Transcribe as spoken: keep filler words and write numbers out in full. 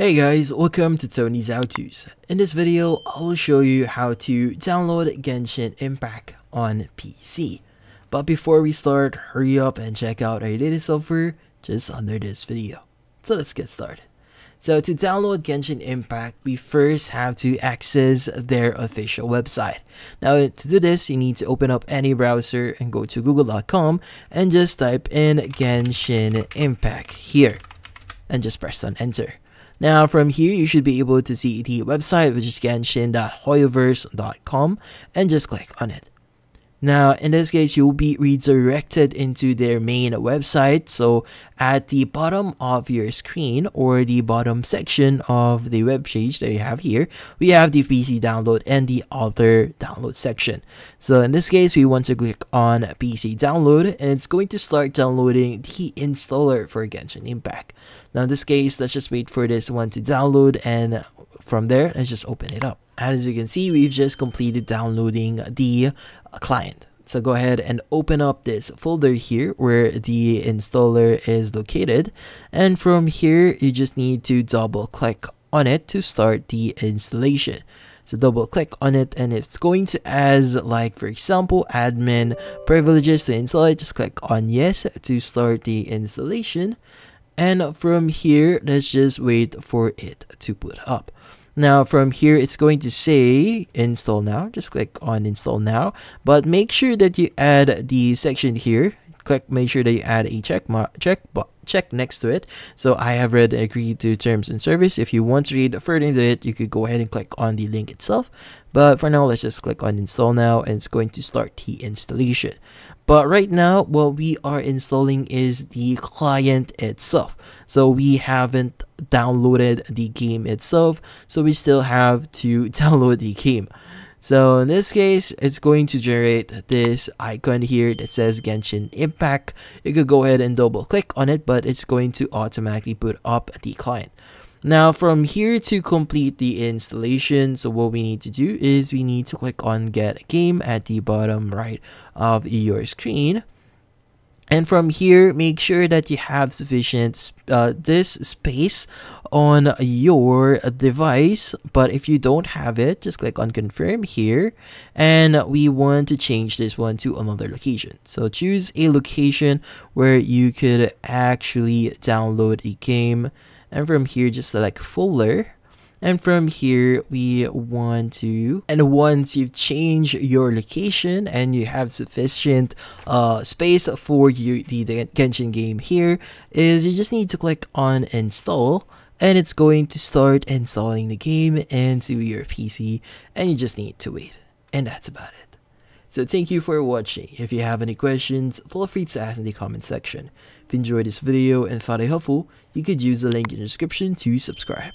Hey guys, welcome to Tony's HowTos. In this video, I will show you how to download Genshin Impact on P C. But before we start, hurry up and check out our latest offer just under this video. So let's get started. So to download Genshin Impact, we first have to access their official website. Now to do this, you need to open up any browser and go to google dot com and just type in Genshin Impact here and just press on enter. Now from here, you should be able to see the website, which is genshin dot hoyoverse dot com, and just click on it. Now in this case, you'll be redirected into their main website. So at the bottom of your screen, or the bottom section of the web page that you have here, we have the P C download and the other download section. So in this case, we want to click on P C download, and it's going to start downloading the installer for Genshin Impact. Now in this case, let's just wait for this one to download, and from there, let's just open it up. As you can see, we've just completed downloading the client. So go ahead and open up this folder here where the installer is located. And from here, you just need to double click on it to start the installation. So double click on it, and it's going to as like, for example, admin privileges to install it. Just click on yes to start the installation. And from here, let's just wait for it to boot up. Now from here, it's going to say install now. Just click on install now, but make sure that you add the section here. Click, make sure that you add a check mark, check check next to it. So I have read and agreed to terms and service. If you want to read further into it, you could go ahead and click on the link itself. But for now, let's just click on install now, and it's going to start the installation. But right now, what we are installing is the client itself. So we haven't downloaded the game itself, so we still have to download the game. So in this case, it's going to generate this icon here that says Genshin Impact. You could go ahead and double click on it, but it's going to automatically boot up the client. Now from here, to complete the installation, so what we need to do is we need to click on Get Game at the bottom right of your screen. And from here, make sure that you have sufficient uh, disk space on your device. But if you don't have it, just click on confirm here. And we want to change this one to another location. So choose a location where you could actually download a game. And from here, just select folder. And from here, we want to, and once you've changed your location and you have sufficient uh, space for you, the, the Genshin game here, is you just need to click on install, and it's going to start installing the game into your P C, and you just need to wait. And that's about it. So thank you for watching. If you have any questions, feel free to ask in the comment section. If you enjoyed this video and found it helpful, you could use the link in the description to subscribe.